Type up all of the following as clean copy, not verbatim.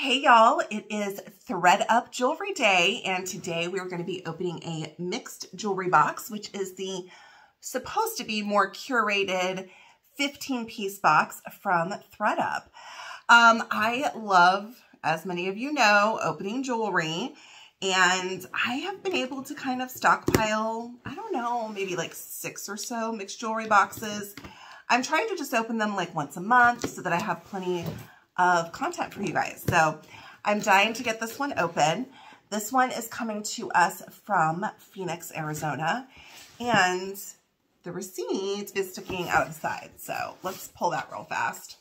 Hey y'all, it is ThredUp Jewelry Day, and today we're going to be opening a mixed jewelry box, which is the supposed to be more curated 15-piece box from ThredUp. I love, as many of you know, opening jewelry, and I have been able to kind of stockpile, I don't know, maybe like 6 or so mixed jewelry boxes. I'm trying to just open them like once a month so that I have plenty of content for you guys. So I'm dying to get this one open. This one is coming to us from Phoenix, Arizona, and the receipt is sticking out of the side. So let's pull that real fast.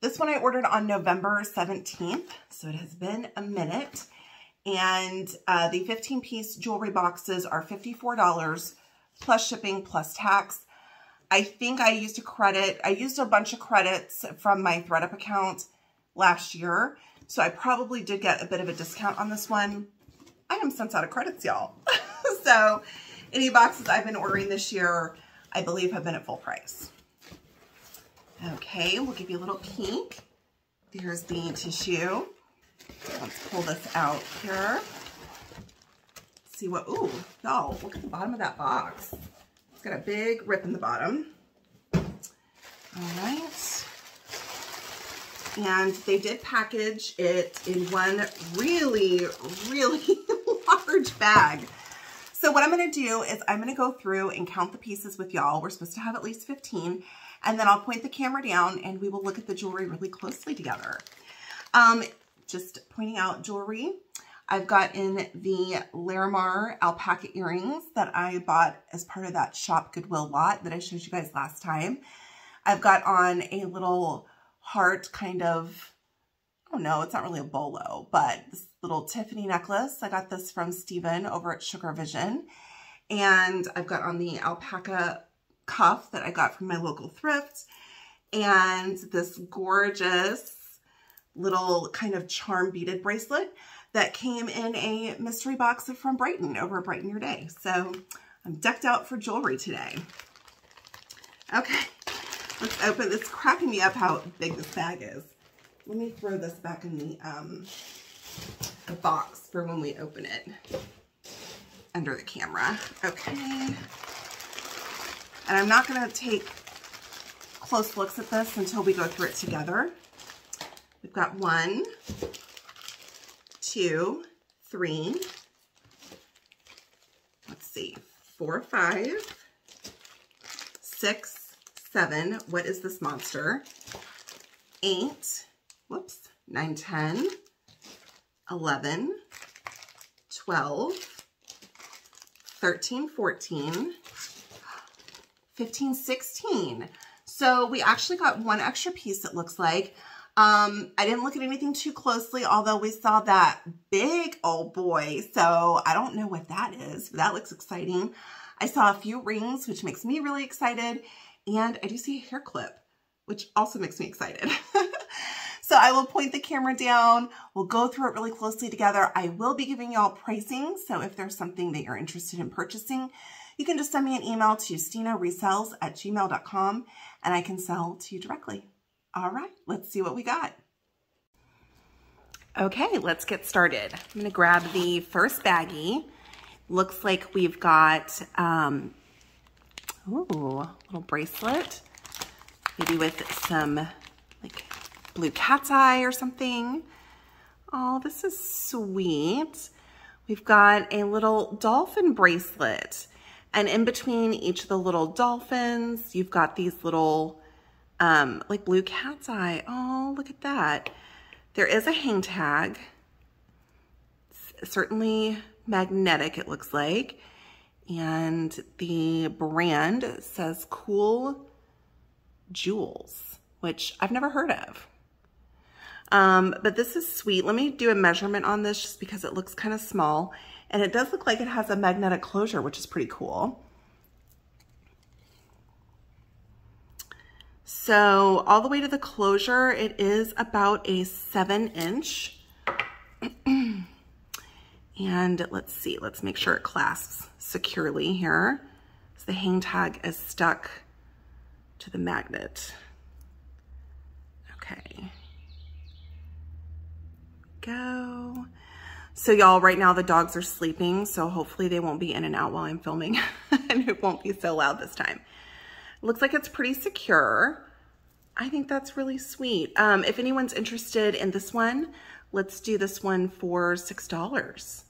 This one I ordered on November 17th, so it has been a minute. And the 15-piece jewelry boxes are $54 plus shipping plus tax. I think I used a bunch of credits from my ThredUp account last year, so I probably did get a bit of a discount on this one. I am since out of credits, y'all. So any boxes I've been ordering this year, I believe, have been at full price. Okay, we'll give you a little peek. Here's the tissue. Let's pull this out here. See what, ooh, y'all, look at the bottom of that box. Got a big rip in the bottom. All right. And they did package it in one really, really large bag. So what I'm going to do is I'm going to go through and count the pieces with y'all. We're supposed to have at least 15. And then I'll point the camera down and we will look at the jewelry really closely together. Just pointing out jewelry. I've got in the Larimar alpaca earrings that I bought as part of that Shop Goodwill lot that I showed you guys last time. I've got on a little heart kind of, I don't know, it's not really a bolo, but this little Tiffany necklace. I got this from Steven over at Sugar Vision. And I've got on the alpaca cuff that I got from my local thrift. And this gorgeous little kind of charm beaded bracelet that came in a mystery box from Brighton over at Brighton Your Day. So I'm decked out for jewelry today. Okay, let's open this. It's cracking me up how big this bag is. Let me throw this back in the box for when we open it under the camera. Okay. And I'm not gonna take close looks at this until we go through it together. We've got 1, 2, 3, let's see, 4, 5, 6, 7, what is this monster? 8, whoops, 9, 10, 11, 12, 13, 14, 15, 16. So we actually got one extra piece, it looks like. I didn't look at anything too closely, although we saw that big old boy, so I don't know what that is. That looks exciting. I saw a few rings, which makes me really excited, and I do see a hair clip, which also makes me excited. So I will point the camera down. We'll go through it really closely together. I will be giving y'all pricing, so if there's something that you're interested in purchasing, you can just send me an email to stinaresells@gmail.com, and I can sell to you directly. All right, let's see what we got. Okay, let's get started. I'm gonna grab the first baggie. Looks like we've got, ooh, a little bracelet, maybe with some like blue cat's eye or something. Oh, this is sweet. We've got a little dolphin bracelet. And in between each of the little dolphins, you've got these little like blue cat's eye. Oh, look at that. There is a hang tag. It's certainly magnetic, it looks like. And the brand says Cool Jewels, which I've never heard of. But this is sweet. Let me do a measurement on this just because it looks kind of small. And it does look like it has a magnetic closure, which is pretty cool. So all the way to the closure, it is about a 7-inch. And let's see, let's make sure it clasps securely here. So the hang tag is stuck to the magnet. Okay. go. So y'all, right now the dogs are sleeping, so hopefully they won't be in and out while I'm filming and it won't be so loud this time. Looks like it's pretty secure. I think that's really sweet. If anyone's interested in this one, let's do this one for $6.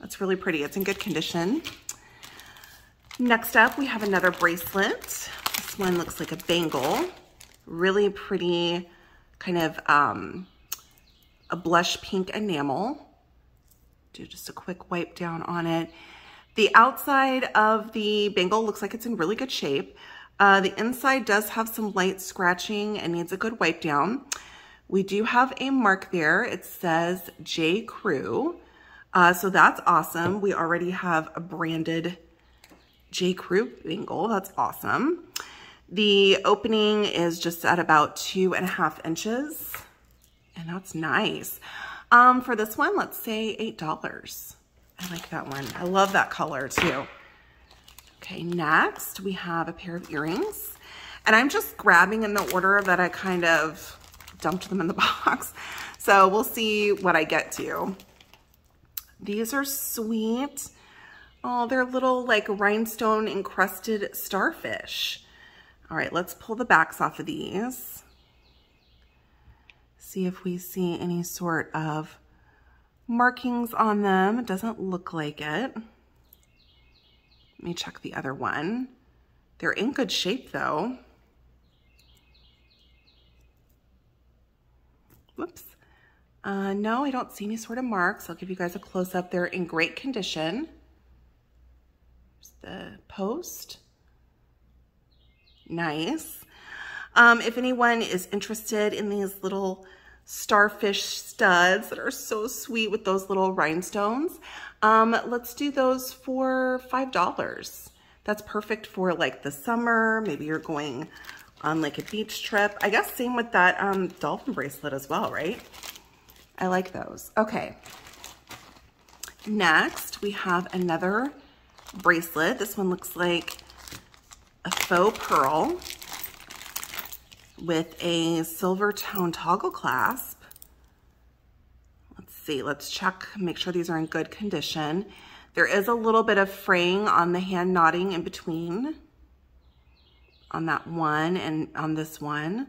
That's really pretty. It's in good condition. Next up, we have another bracelet. This one looks like a bangle. Really pretty, kind of a blush pink enamel. Do just a quick wipe down on it. The outside of the bangle looks like it's in really good shape. The inside does have some light scratching and needs a good wipe down. We do have a mark there. It says J. Crew. So that's awesome. We already have a branded J. Crew bangle. That's awesome. The opening is just at about 2.5 inches. And that's nice. For this one, let's say $8. I like that one. I love that color too. Okay, next we have a pair of earrings. And I'm just grabbing in the order that I kind of dumped them in the box. So we'll see what I get to. These are sweet. Oh, they're little like rhinestone encrusted starfish. All right, let's pull the backs off of these. See if we see any sort of markings on them. It doesn't look like it. Let me check the other one. They're in good shape though. Whoops. No, I don't see any sort of marks. I'll give you guys a close up. They're in great condition. Here's the post. Nice. If anyone is interested in these little starfish studs that are so sweet with those little rhinestones, let's do those for $5. That's perfect for like the summer. Maybe you're going on like a beach trip. I guess same with that dolphin bracelet as well, right? I like those. Okay. Next, we have another bracelet. This one looks like a faux pearl with a silver tone toggle clasp. Let's see, let's check, make sure these are in good condition. There is a little bit of fraying on the hand knotting in between on that one and on this one,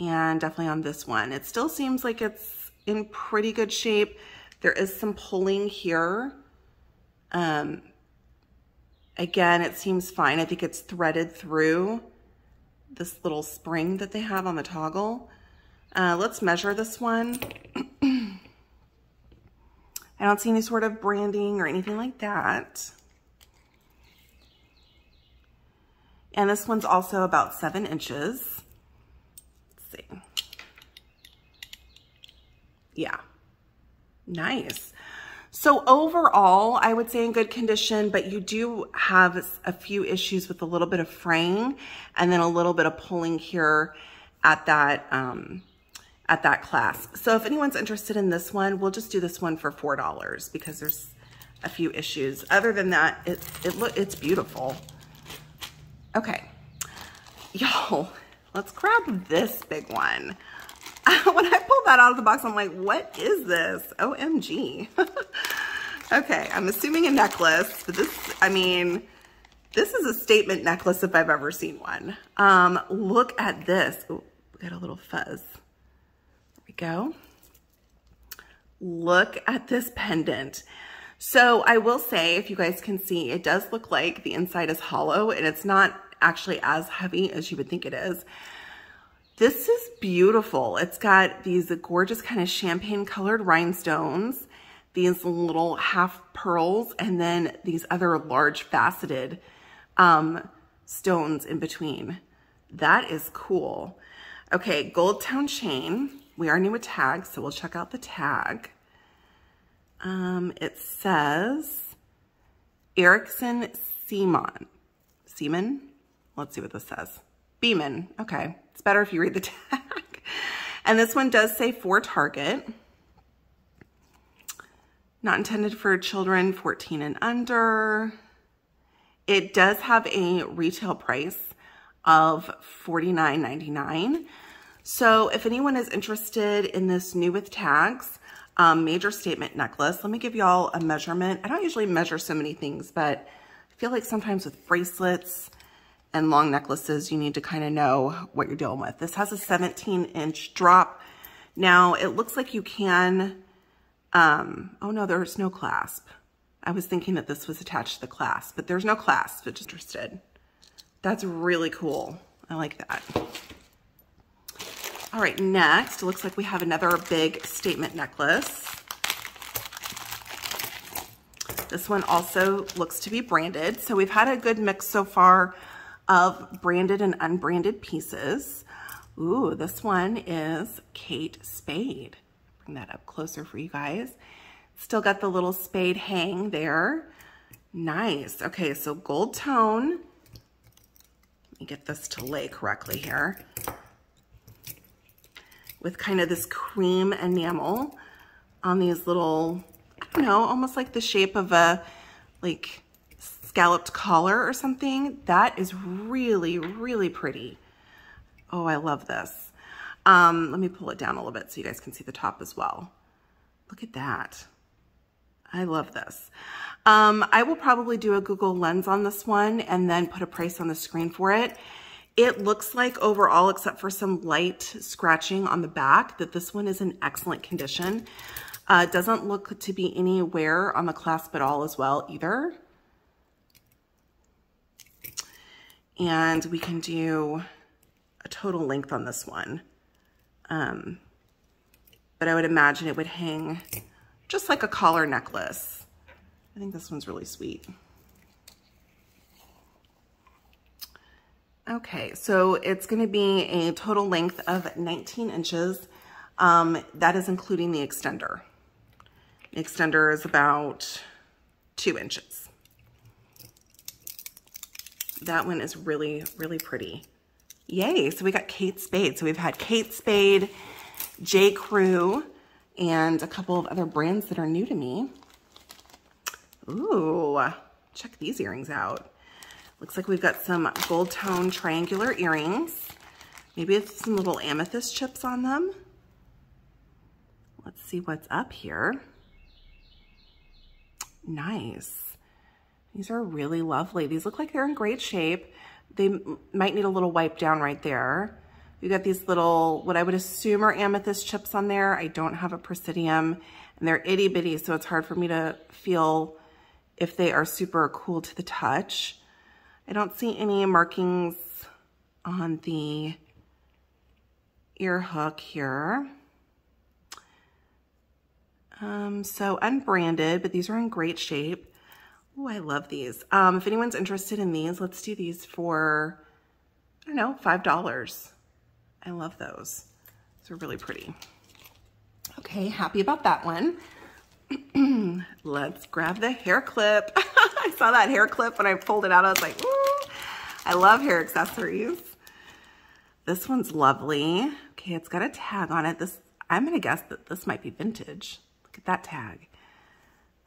and definitely on this one. It still seems like it's in pretty good shape. There is some pulling here. Again, it seems fine. I think it's threaded through this little spring that they have on the toggle. Let's measure this one. I don't see any sort of branding or anything like that. And this one's also about 7 inches. Let's see. Yeah, nice. So overall, I would say in good condition, but you do have a few issues with a little bit of fraying and then a little bit of pulling here at that clasp. So if anyone's interested in this one, we'll just do this one for $4 because there's a few issues. Other than that, it's beautiful. Okay, y'all, let's grab this big one. When I pulled that out of the box, I'm like, what is this? OMG. Okay, I'm assuming a necklace, but this, I mean, this is a statement necklace if I've ever seen one. Look at this. Ooh, we got a little fuzz. There we go. Look at this pendant. So I will say, if you guys can see, it does look like the inside is hollow and it's not actually as heavy as you would think it is. This is beautiful. It's got these gorgeous kind of champagne colored rhinestones, these little half pearls, and then these other large faceted stones in between. That is cool. Okay, Gold Town chain. We are new with tags, so we'll check out the tag. It says Erickson Beamon. Let's see what this says. Beamon. Okay. It's better if you read the tag. And this one does say for Target. Not intended for children 14 and under. It does have a retail price of $49.99. So if anyone is interested in this new with tags, major statement necklace, let me give y'all a measurement. I don't usually measure so many things, but I feel like sometimes with bracelets and long necklaces, you need to kind of know what you're dealing with. This has a 17-inch drop. Now, it looks like you can, oh no, there's no clasp. I was thinking that this was attached to the clasp, but there's no clasp, it's just interested. That's really cool. I like that. All right, next, it looks like we have another big statement necklace. This one also looks to be branded. So we've had a good mix so far of branded and unbranded pieces. Ooh, this one is Kate Spade. Bring that up closer for you guys. Still got the little spade hang there. Nice. Okay, so gold tone. Let me get this to lay correctly here. With kind of this cream enamel on these little, I don't know, almost like the shape of a, like, scalloped collar or something. That is really, really pretty. Oh, I love this. Let me pull it down a little bit so you guys can see the top as well. Look at that. I love this. I will probably do a Google Lens on this one and then put a price on the screen for it. It looks like overall, except for some light scratching on the back, that this one is in excellent condition. Doesn't look to be any wear on the clasp at all as well either. And we can do a total length on this one. But I would imagine it would hang just like a collar necklace. I think this one's really sweet. Okay, so it's gonna be a total length of 19 inches. That is including the extender. The extender is about 2 inches. That one is really, really pretty. Yay, so we got Kate Spade. So we've had Kate Spade, J. Crew, and a couple of other brands that are new to me. Ooh, check these earrings out. Looks like we've got some gold tone triangular earrings. Maybe it's some little amethyst chips on them. Let's see what's up here. Nice. These are really lovely. These look like they're in great shape. They might need a little wipe down right there. You got these little, what I would assume are amethyst chips on there. I don't have a Presidium, and they're itty bitty, so it's hard for me to feel if they are super cool to the touch. I don't see any markings on the ear hook here. So unbranded, but these are in great shape. Oh, I love these. If anyone's interested in these, let's do these for, I don't know, $5. I love those. They're really pretty. Okay, happy about that one. Let's grab the hair clip. I saw that hair clip when I pulled it out. I was like, ooh, I love hair accessories. This one's lovely. Okay, it's got a tag on it. This, I'm gonna guess that this might be vintage. Look at that tag.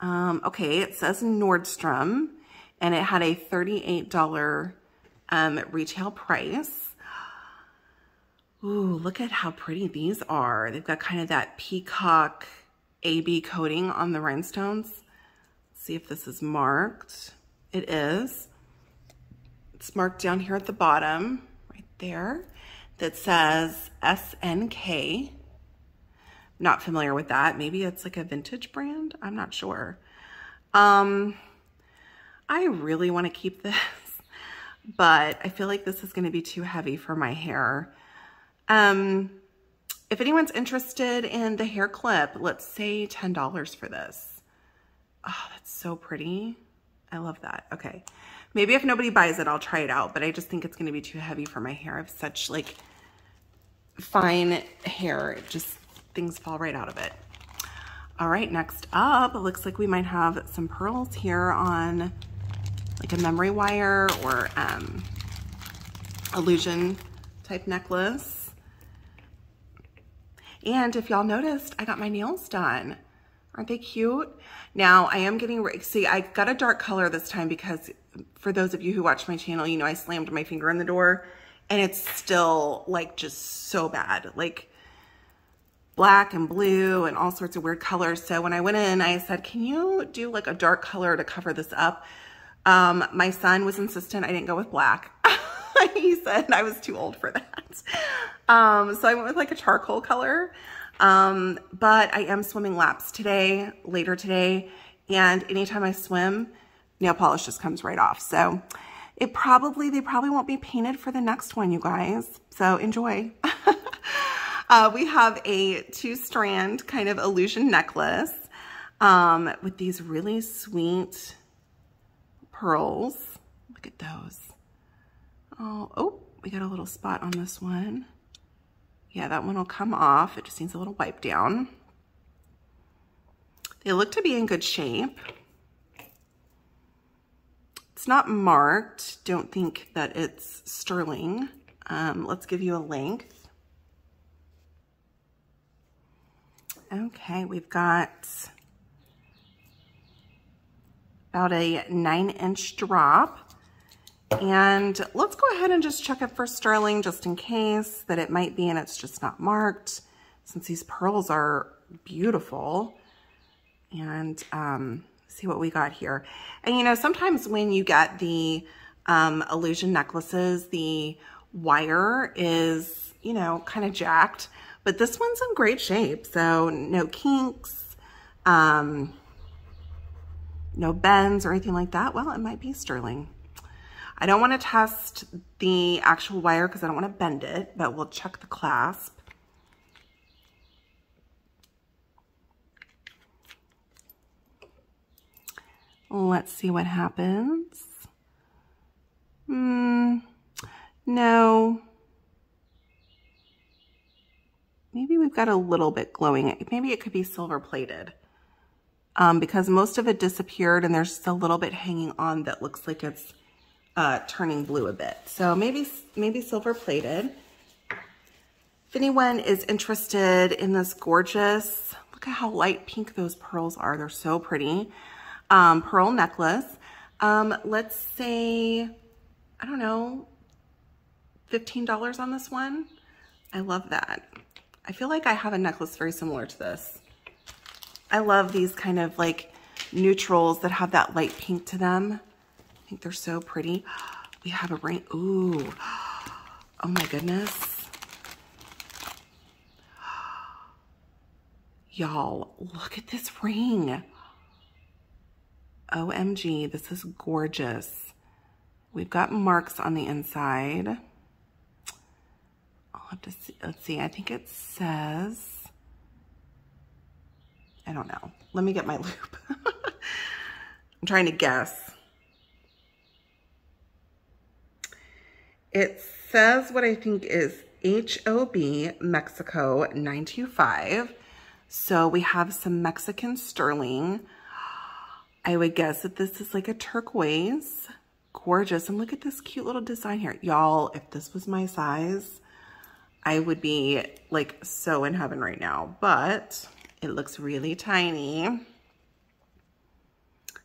Okay, it says Nordstrom, and it had a $38 retail price. Ooh, look at how pretty these are. They've got kind of that peacock AB coating on the rhinestones. Let's see if this is marked. It is. It's marked down here at the bottom, right there, that says SNK. Not familiar with that. Maybe it's like a vintage brand. I'm not sure. I really want to keep this, but I feel like this is going to be too heavy for my hair. If anyone's interested in the hair clip, let's say $10 for this. Oh, that's so pretty. I love that. Okay. Maybe if nobody buys it, I'll try it out, but I just think it's going to be too heavy for my hair. I have such like fine hair. It just, things fall right out of it. All right, next up, it looks like we might have some pearls here on like a memory wire or illusion type necklace. And if y'all noticed, I got my nails done. Aren't they cute? Now I am getting, see, I got a dark color this time because for those of you who watch my channel, you know I slammed my finger in the door and it's still like just so bad, like black and blue and all sorts of weird colors. So when I went in, I said, can you do like a dark color to cover this up? My son was insistent I didn't go with black. He said I was too old for that. So I went with like a charcoal color. But I am swimming laps today, later today, and anytime I swim, nail polish just comes right off. So it probably, they probably won't be painted for the next one, you guys. So enjoy. We have a 2-strand kind of illusion necklace with these really sweet pearls. Look at those. Oh, we got a little spot on this one. Yeah, that one will come off. It just needs a little wipe down. They look to be in good shape. It's not marked. Don't think that it's sterling. Let's give you a length. Okay, we've got about a 9-inch drop. And let's go ahead and just check it for sterling just in case that it might be, and it's just not marked, since these pearls are beautiful. And see what we got here. And you know, sometimes when you get the illusion necklaces, the wire is, you know, kind of jacked, but this one's in great shape. So no kinks, no bends or anything like that. Well, it might be sterling. I don't want to test the actual wire because I don't want to bend it, but we'll check the clasp. Let's see what happens. No. Maybe we've got a little bit glowing. Maybe it could be silver plated. Because most of it disappeared and there's just a little bit hanging on that looks like it's turning blue a bit. So maybe silver plated. If anyone is interested in this gorgeous, look at how light pink those pearls are. They're so pretty. Pearl necklace. Let's say, I don't know, $15 on this one. I love that. I feel like I have a necklace very similar to this. I love these kind of like neutrals that have that light pink to them. I think they're so pretty. We have a ring. Ooh. Oh my goodness. Y'all, look at this ring. OMG, this is gorgeous. We've got marks on the inside. I'll have to see. Let's see. I think it says, I don't know. Let me get my loop. I'm trying to guess. It says what I think is HOB Mexico 925. So we have some Mexican sterling. I would guess that this is like a turquoise. Gorgeous. And look at this cute little design here. Y'all, if this was my size, I would be like so in heaven right now. But it looks really tiny.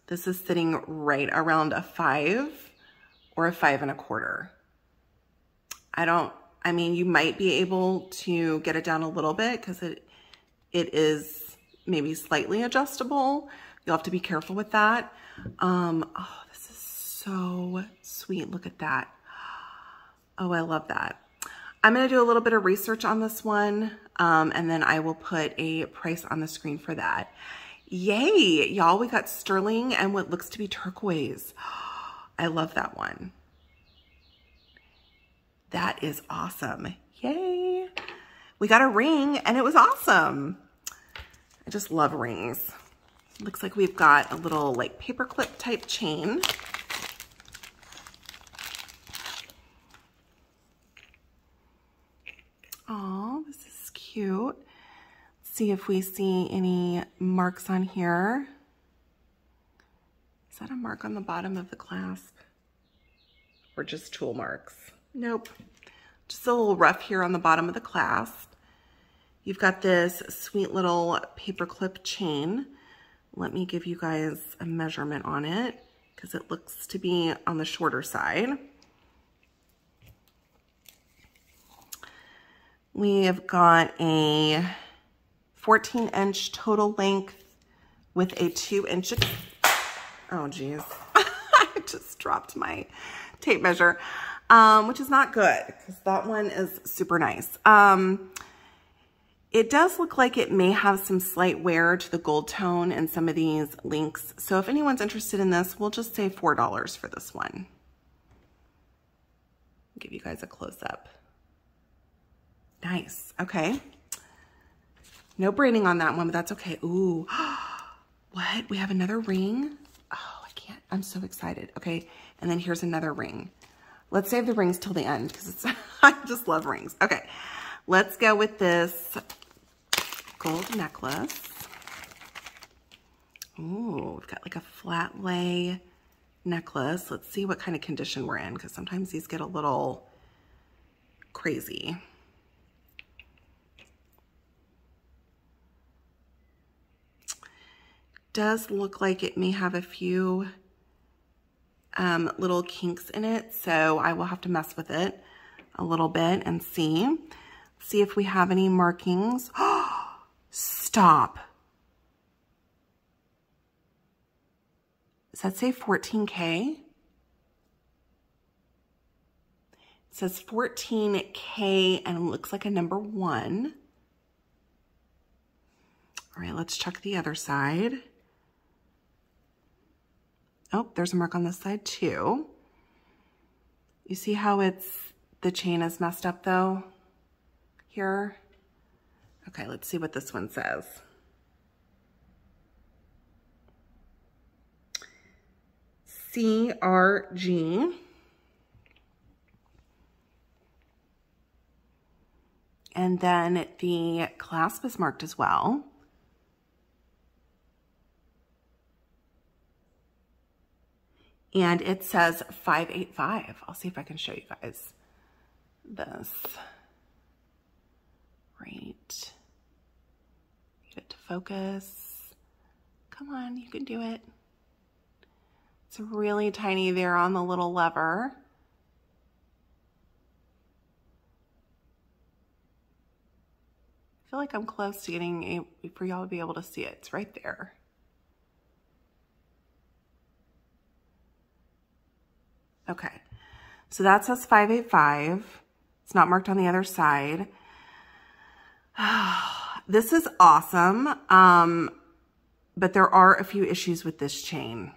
This is sitting right around a 5 or a 5 1/4. I mean, you might be able to get it down a little bit because it is maybe slightly adjustable. You'll have to be careful with that. Oh, this is so sweet. Look at that. Oh, I love that. I'm going to do a little bit of research on this one. And then I will put a price on the screen for that. Yay, y'all, we got sterling and what looks to be turquoise. I love that one. That is awesome. Yay. We got a ring and it was awesome. I just love rings. Looks like we've got a little like paperclip type chain. Oh, this is cute. Let's see if we see any marks on here. Is that a mark on the bottom of the clasp? Or just tool marks? Nope, just a little rough here on the bottom of the clasp. You've got this sweet little paperclip chain. Let me give you guys a measurement on it because it looks to be on the shorter side. We have got a 14-inch total length with a 2-inch, oh geez, I just dropped my tape measure, which is not good because that one is super nice. It does look like it may have some slight wear to the gold tone in some of these links. So if anyone's interested in this, we'll just say $4 for this one. I'll give you guys a close-up. Nice, okay. No braiding on that one, but that's okay. Ooh, what? We have another ring? Oh, I can't, I'm so excited. Okay, and then here's another ring. Let's save the rings till the end because I just love rings. Okay, let's go with this gold necklace. Ooh, we've got like a flat lay necklace. Let's see what kind of condition we're in because sometimes these get a little crazy. Does look like it may have a few little kinks in it, so I will have to mess with it a little bit and see if we have any markings. Oh, stop. Does that say 14K? It says 14K and it looks like a number 1. All right, let's check the other side. Oh, there's a mark on this side too. You see how it's, the chain is messed up though here? Okay, let's see what this one says. CRG. And then the clasp is marked as well. And it says 585. I'll see if I can show you guys this. Right. Get it to focus. Come on, you can do it. It's really tiny there on the little lever. I feel like I'm close to getting a, for y'all to be able to see it. It's right there. Okay, so that says 585. It's not marked on the other side. This is awesome, but there are a few issues with this chain.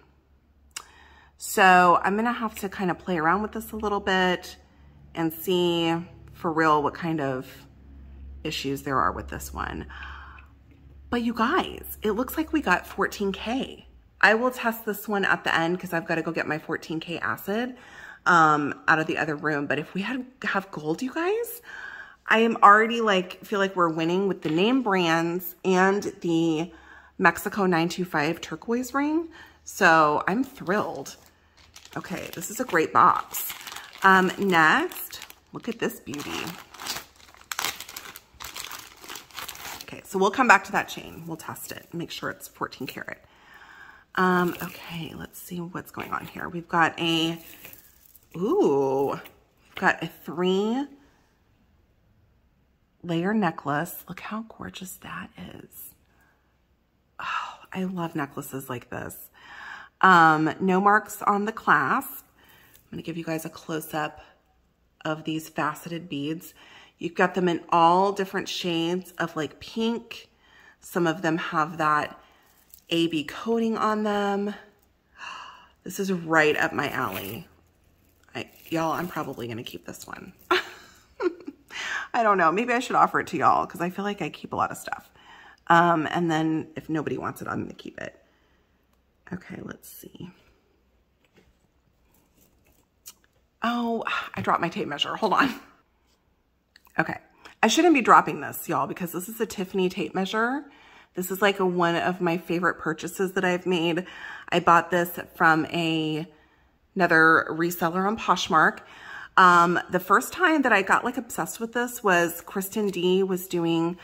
So I'm gonna have to kind of play around with this a little bit and see for real what kind of issues there are with this one. But you guys, it looks like we got 14K. I will test this one at the end because I've got to go get my 14K acid out of the other room. But if we have gold, you guys, I am already like, feel like we're winning with the name brands and the Mexico 925 turquoise ring. So I'm thrilled. Okay, this is a great box. Next, look at this beauty. Okay, so we'll come back to that chain. We'll test it, make sure it's 14 karat. Okay, let's see what's going on here. We've got a, ooh, we've got a 3-layer necklace. Look how gorgeous that is. Oh, I love necklaces like this. No marks on the clasp. I'm gonna give you guys a close-up of these faceted beads. You've got them in all different shades of like pink. Some of them have that AB coating on them. This is right up my alley. Y'all, I'm probably gonna keep this one. I don't know, maybe I should offer it to y'all because I feel like I keep a lot of stuff. And then if nobody wants it, I'm gonna keep it. Okay, let's see. Oh, I dropped my tape measure, hold on. Okay, I shouldn't be dropping this, y'all, because this is a Tiffany tape measure. This is like one of my favorite purchases that I've made. I bought this from another reseller on Poshmark. The first time that I got like obsessed with this was Kristen D was doing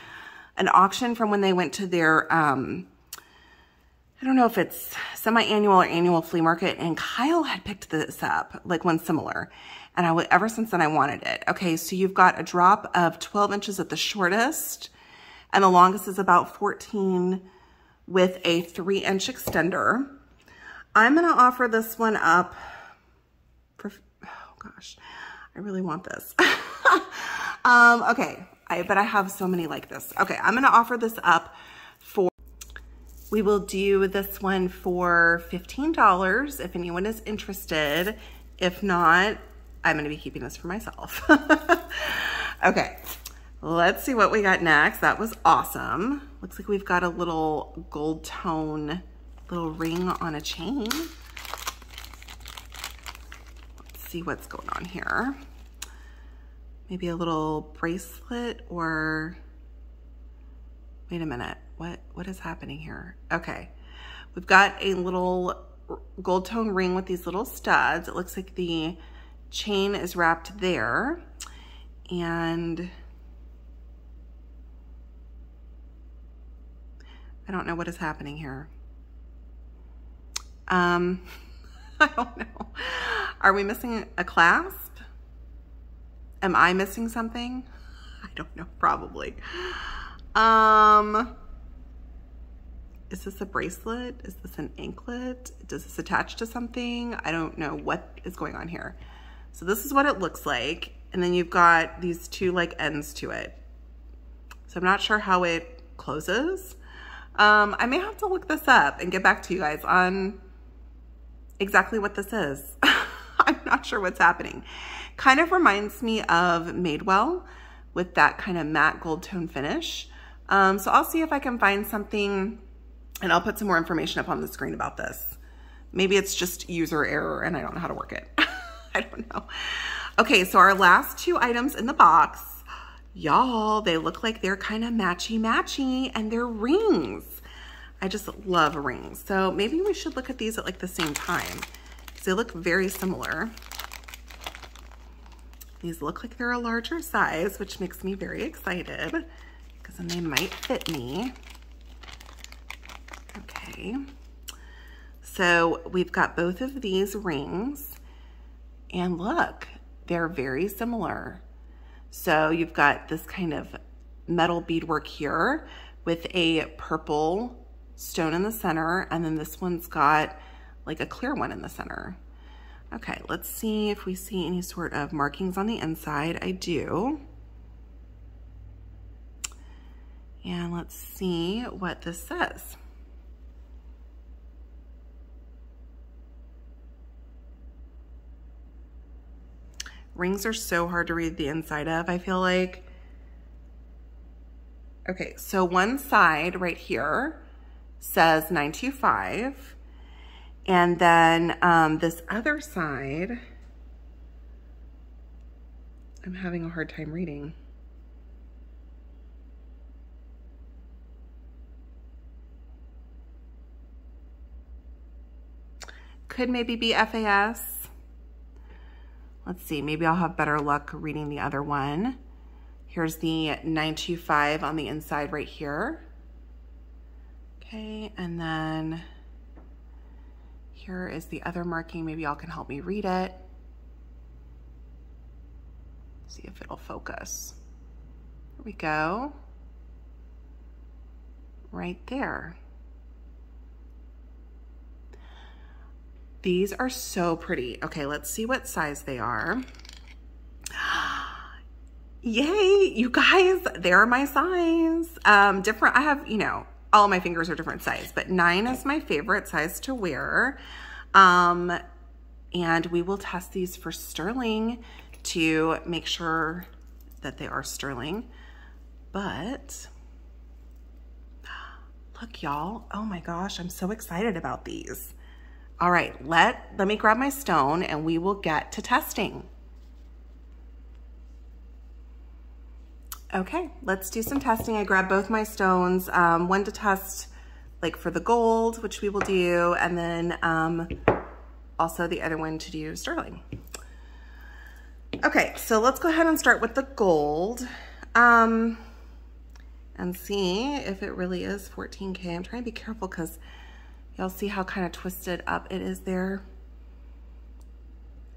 an auction from when they went to their, I don't know if it's semi-annual or annual flea market, and Kyle had picked this up, like one similar. and ever since then I wanted it. Okay, so you've got a drop of 12 inches at the shortest, and the longest is about 14 with a 3-inch extender. I'm gonna offer this one up for, oh gosh, I really want this. Okay, but I have so many like this. Okay, I'm gonna offer this up for, we will do this one for $15 if anyone is interested. If not, I'm gonna be keeping this for myself. Okay, let's see what we got next. That was awesome. Looks like we've got a little gold tone, little ring on a chain. Let's see what's going on here. Maybe a little bracelet or, wait a minute. What is happening here? Okay, we've got a little gold tone ring with these little studs. It looks like the chain is wrapped there. And I don't know what is happening here. I don't know. Are we missing a clasp? Am I missing something? I don't know, probably. Is this a bracelet? Is this an anklet? Does this attach to something? I don't know what is going on here. So this is what it looks like. And then you've got these two like ends to it. So I'm not sure how it closes. I may have to look this up and get back to you guys on exactly what this is. I'm not sure what's happening. Kind of reminds me of Madewell with that kind of matte gold tone finish. So I'll see if I can find something, and I'll put some more information up on the screen about this. Maybe it's just user error and I don't know how to work it. I don't know. Okay, so our last two items in the box, y'all, they look like they're kind of matchy-matchy, and they're rings. I just love rings. So maybe we should look at these at like the same time. They look very similar. These look like they're a larger size, which makes me very excited because then they might fit me. Okay, so we've got both of these rings, and look, they're very similar. So you've got this kind of metal beadwork here with a purple stone in the center, and then this one's got like a clear one in the center. Okay, let's see if we see any sort of markings on the inside. I do. And let's see what this says. Rings are so hard to read the inside of, I feel like. Okay, so one side right here says 925, and then this other side, I'm having a hard time reading. Could maybe be FAS. Let's see, maybe I'll have better luck reading the other one. Here's the 925 on the inside right here. Okay, and then here is the other marking. Maybe y'all can help me read it. See if it'll focus. Here we go. Right there. These are so pretty. Okay, let's see what size they are. Yay, you guys, they're my size. Different, I have, you know, all my fingers are different size, but 9 is my favorite size to wear. And we will test these for sterling to make sure that they are sterling. But look, y'all, oh my gosh, I'm so excited about these. All right, let me grab my stone and we will get to testing. Okay, let's do some testing. I grabbed both my stones, one to test like for the gold, which we will do, and then also the other one to do sterling. Okay, so let's go ahead and start with the gold and see if it really is 14K. I'm trying to be careful because y'all see how kind of twisted up it is there.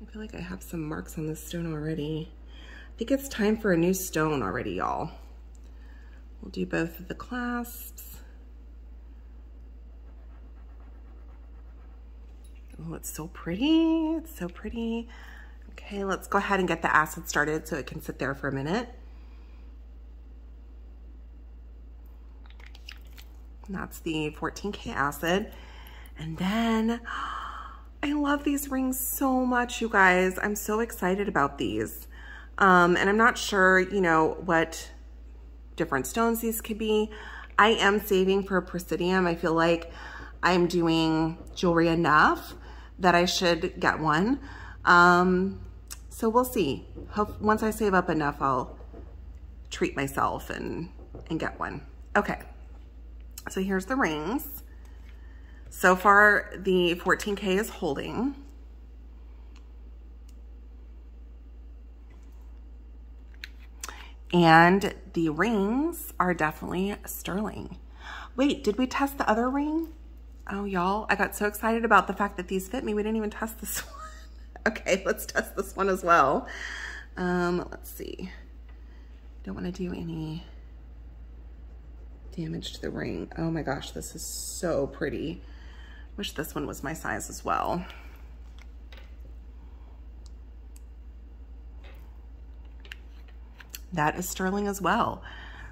I feel like I have some marks on this stone already. I think it's time for a new stone already, y'all. We'll do both of the clasps. Oh, it's so pretty. It's so pretty. Okay, let's go ahead and get the acid started so it can sit there for a minute. And that's the 14K acid. And then, I love these rings so much, you guys. I'm so excited about these. And I'm not sure, you know, what different stones these could be. I am saving for a Presidium. I feel like I'm doing jewelry enough that I should get one. So we'll see. Once I save up enough, I'll treat myself and get one. Okay, so here's the rings. So far, the 14K is holding. And the rings are definitely sterling. Wait, did we test the other ring? Oh, y'all, I got so excited about the fact that these fit me. We didn't even test this one. Okay, let's test this one as well. Let's see. Don't want to do any damage to the ring. Oh my gosh, this is so pretty. Wish this one was my size as well. That is sterling as well.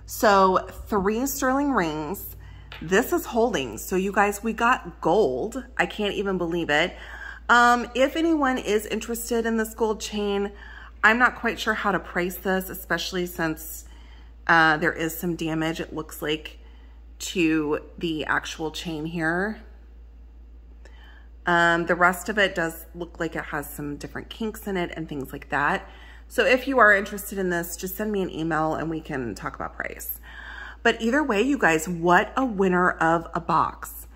So 3 sterling rings. This is holding. So you guys, we got gold. I can't even believe it. If anyone is interested in this gold chain, I'm not quite sure how to price this, especially since there is some damage, it looks like, to the actual chain here. The rest of it does look like it has some different kinks in it and things like that. So if you are interested in this, just send me an email and we can talk about price. But either way, you guys, what a winner of a box.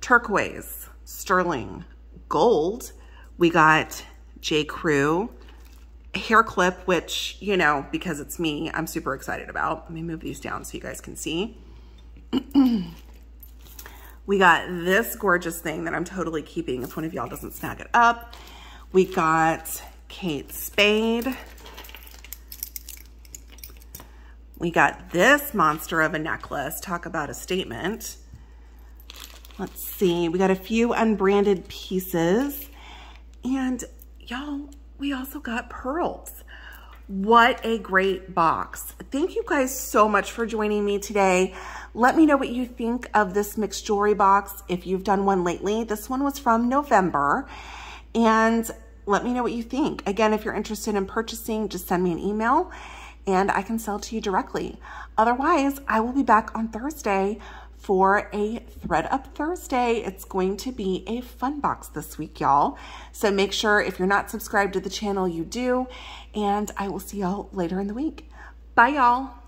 Turquoise, sterling, gold. We got J. Crew, a hair clip, which, you know, because it's me, I'm super excited about. Let me move these down so you guys can see. We got this gorgeous thing that I'm totally keeping if one of y'all doesn't snag it up. We got Kate Spade. We got this monster of a necklace. Talk about a statement. Let's see, we got a few unbranded pieces, and y'all, we also got pearls. What a great box. Thank you guys so much for joining me today. Let me know what you think of this mixed jewelry box if you've done one lately. This one was from November, and let me know what you think. Again, if you're interested in purchasing, just send me an email and I can sell to you directly. Otherwise, I will be back on Thursday for a ThredUp Thursday. It's going to be a fun box this week, y'all. So make sure if you're not subscribed to the channel, you do. And I will see y'all later in the week. Bye, y'all.